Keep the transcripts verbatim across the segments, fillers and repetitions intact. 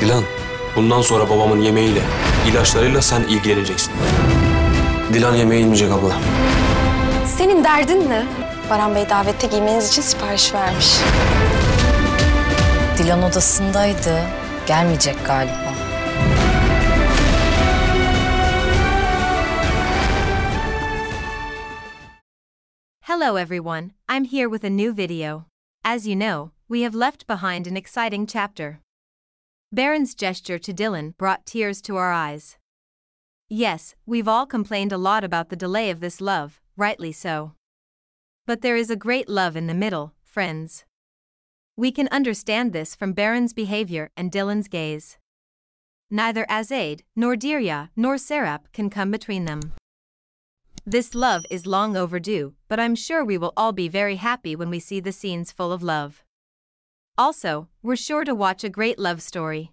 Dilan, bundan sonra babamın yemeğiyle, ilaçlarıyla sen ilgileneceksin. Dilan yemeğe inmeyecek abla. Senin derdin ne? Baran Bey davette giymeniz için sipariş vermiş. Dilan odasındaydı. Gelmeyecek galiba. Hello everyone, I'm here with a new video. As you know, we have left behind an exciting chapter. Baran's gesture to Dilan brought tears to our eyes. Yes, we've all complained a lot about the delay of this love, rightly so. But there is a great love in the middle, friends. We can understand this from Baran's behavior and Dilan's gaze. Neither Azade, nor Derya, nor Serap can come between them. This love is long overdue, but I'm sure we will all be very happy when we see the scenes full of love. Also, we're sure to watch a great love story.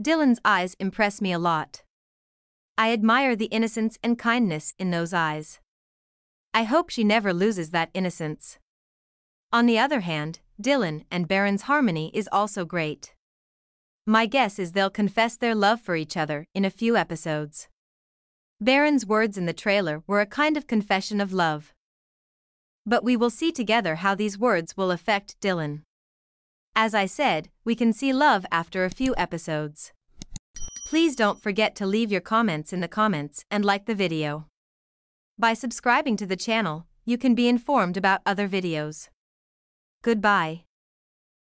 Dilan's eyes impress me a lot. I admire the innocence and kindness in those eyes. I hope she never loses that innocence. On the other hand, Dilan and Baran's harmony is also great. My guess is they'll confess their love for each other in a few episodes. Baran's words in the trailer were a kind of confession of love. But we will see together how these words will affect Dilan. As I said, we can see love after a few episodes. Please don't forget to leave your comments in the comments and like the video. By subscribing to the channel, you can be informed about other videos. Goodbye.